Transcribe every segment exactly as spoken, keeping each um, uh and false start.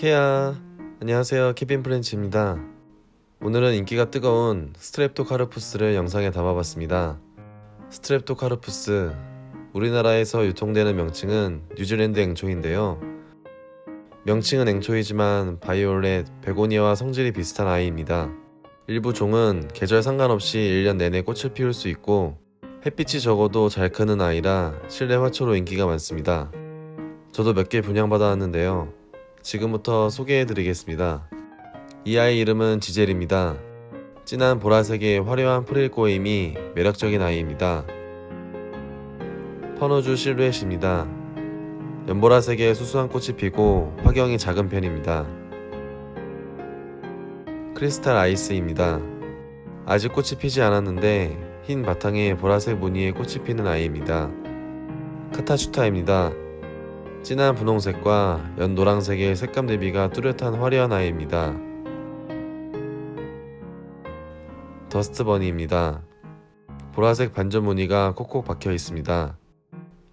케야, 안녕하세요. 케빈 프렌치입니다. 오늘은 인기가 뜨거운 스트렙토카르푸스를 영상에 담아봤습니다. 스트렙토카르푸스, 우리나라에서 유통되는 명칭은 뉴질랜드 앵초인데요. 명칭은 앵초이지만 바이올렛, 베고니아와 성질이 비슷한 아이입니다. 일부 종은 계절 상관없이 일 년 내내 꽃을 피울 수 있고 햇빛이 적어도 잘 크는 아이라 실내 화초로 인기가 많습니다. 저도 몇 개 분양받아왔는데요. 지금부터 소개해드리겠습니다. 이 아이 이름은 지젤입니다. 진한 보라색의 화려한 프릴 꼬임이 매력적인 아이입니다. 펀우즈 실루엣입니다. 연보라색의 수수한 꽃이 피고 화경이 작은 편입니다. 크리스탈 아이스입니다. 아직 꽃이 피지 않았는데 흰 바탕에 보라색 무늬의 꽃이 피는 아이입니다. 카타슈타입니다. 진한 분홍색과 연노랑색의 색감 대비가 뚜렷한 화려한 아이입니다. 더스트버니입니다. 보라색 반전 무늬가 콕콕 박혀 있습니다.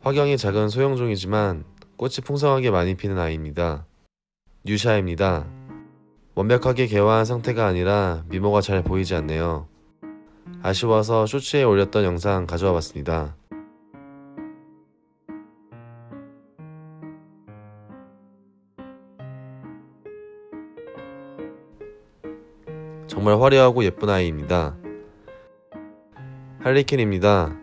화경이 작은 소형종이지만 꽃이 풍성하게 많이 피는 아이입니다. 뉴샤입니다. 완벽하게 개화한 상태가 아니라 미모가 잘 보이지 않네요. 아쉬워서 쇼츠에 올렸던 영상 가져와 봤습니다. 정말 화려하고 예쁜 아이입니다. 할리퀸입니다.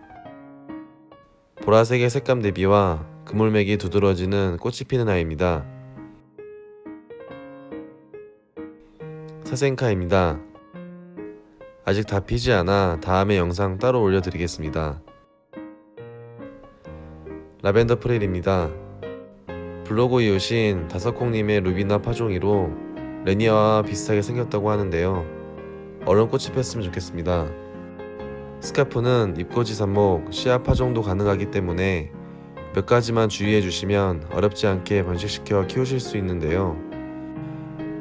보라색의 색감 대비와 그물맥이 두드러지는 꽃이 피는 아이입니다. 사센카입니다. 아직 다 피지 않아 다음에 영상 따로 올려드리겠습니다. 라벤더 프릴입니다. 블로그 이웃인 다섯콩님의 루비나 파종이로 레니아와 비슷하게 생겼다고 하는데요. 얼른 꽃이 폈으면 좋겠습니다. 스카프는 잎꽂이 삽목, 씨앗 파종도 가능하기 때문에 몇 가지만 주의해 주시면 어렵지 않게 번식시켜 키우실 수 있는데요.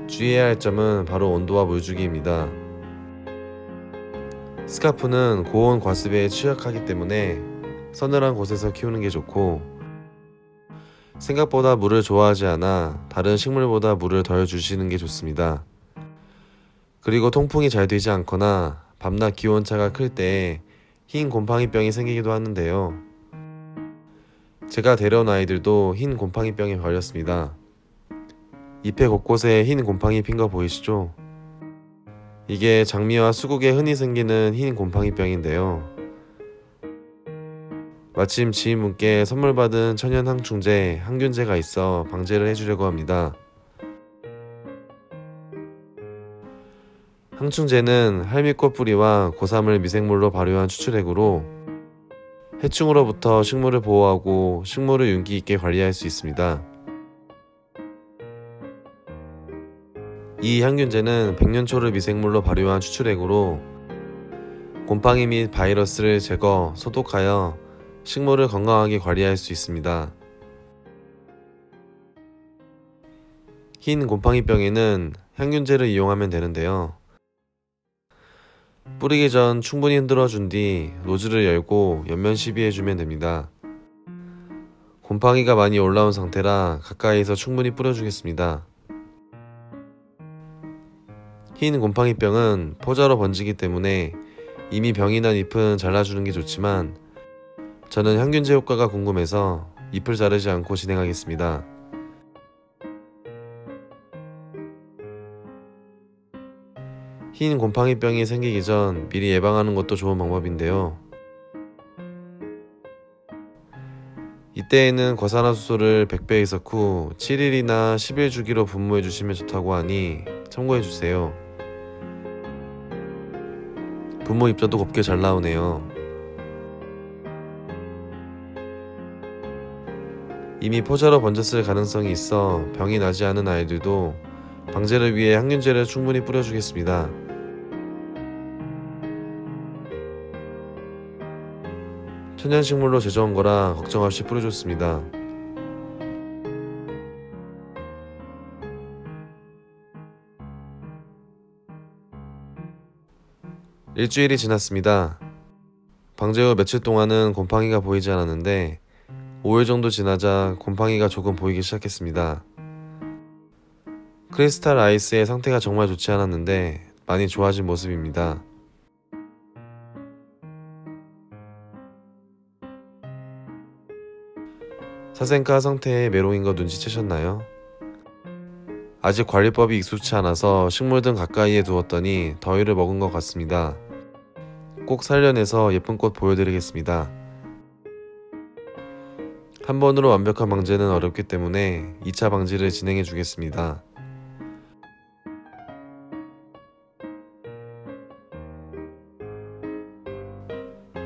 주의해야 할 점은 바로 온도와 물주기입니다. 스카프는 고온 과습에 취약하기 때문에 서늘한 곳에서 키우는 게 좋고 생각보다 물을 좋아하지 않아 다른 식물보다 물을 덜 주시는 게 좋습니다. 그리고 통풍이 잘 되지 않거나 밤낮 기온차가 클 때 흰 곰팡이병이 생기기도 하는데요. 제가 데려온 아이들도 흰 곰팡이병에 걸렸습니다. 잎의 곳곳에 흰 곰팡이 핀 거 보이시죠? 이게 장미와 수국에 흔히 생기는 흰 곰팡이병인데요. 마침 지인분께 선물 받은 천연 항충제, 항균제가 있어 방제를 해주려고 합니다. 항충제는 할미꽃 뿌리와 고삼을 미생물로 발효한 추출액으로 해충으로부터 식물을 보호하고 식물을 윤기 있게 관리할 수 있습니다. 이 항균제는 백년초를 미생물로 발효한 추출액으로 곰팡이 및 바이러스를 제거, 소독하여 식물을 건강하게 관리할 수 있습니다. 흰 곰팡이병에는 항균제를 이용하면 되는데요. 뿌리기 전 충분히 흔들어준 뒤 노즐을 열고 옆면 시비해주면 됩니다. 곰팡이가 많이 올라온 상태라 가까이에서 충분히 뿌려주겠습니다. 흰 곰팡이병은 포자로 번지기 때문에 이미 병이 난 잎은 잘라주는 게 좋지만 저는 항균제 효과가 궁금해서 잎을 자르지 않고 진행하겠습니다. 흰 곰팡이병이 생기기 전 미리 예방하는 것도 좋은 방법인데요. 이때에는 과산화수소를 백 배 희석 후 칠 일이나 십 일 주기로 분무해 주시면 좋다고 하니 참고해 주세요. 분무 입자도 곱게 잘 나오네요. 이미 포자로 번졌을 가능성이 있어 병이 나지 않은 아이들도 방제를 위해 항균제를 충분히 뿌려주겠습니다. 천연식물로 제조한 거라 걱정 없이 뿌려줬습니다. 일주일이 지났습니다. 방제 후 며칠 동안은 곰팡이가 보이지 않았는데 오 일 정도 지나자 곰팡이가 조금 보이기 시작했습니다. 크리스탈 아이스의 상태가 정말 좋지 않았는데 많이 좋아진 모습입니다. 사센카 상태에 메롱인 거 눈치채셨나요? 아직 관리법이 익숙치 않아서 식물 등 가까이에 두었더니 더위를 먹은 것 같습니다. 꼭 살려내서 예쁜 꽃 보여드리겠습니다. 한 번으로 완벽한 방제는 어렵기 때문에 이 차 방지를 진행해 주겠습니다.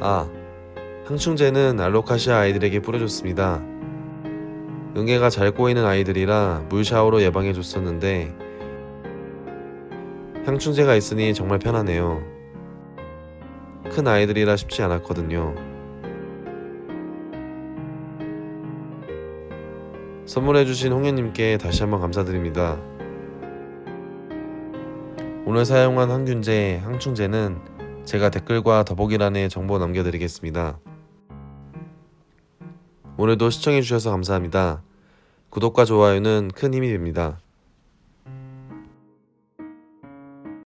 아, 항충제는 알로카시아 아이들에게 뿌려줬습니다. 응애가 잘 꼬이는 아이들이라 물샤워로 예방해 줬었는데 항충제가 있으니 정말 편하네요. 큰 아이들이라 쉽지 않았거든요. 선물해주신 홍현님께 다시 한번 감사드립니다. 오늘 사용한 항균제, 항충제는 제가 댓글과 더보기란에 정보 남겨드리겠습니다. 오늘도 시청해주셔서 감사합니다. 구독과 좋아요는 큰 힘이 됩니다.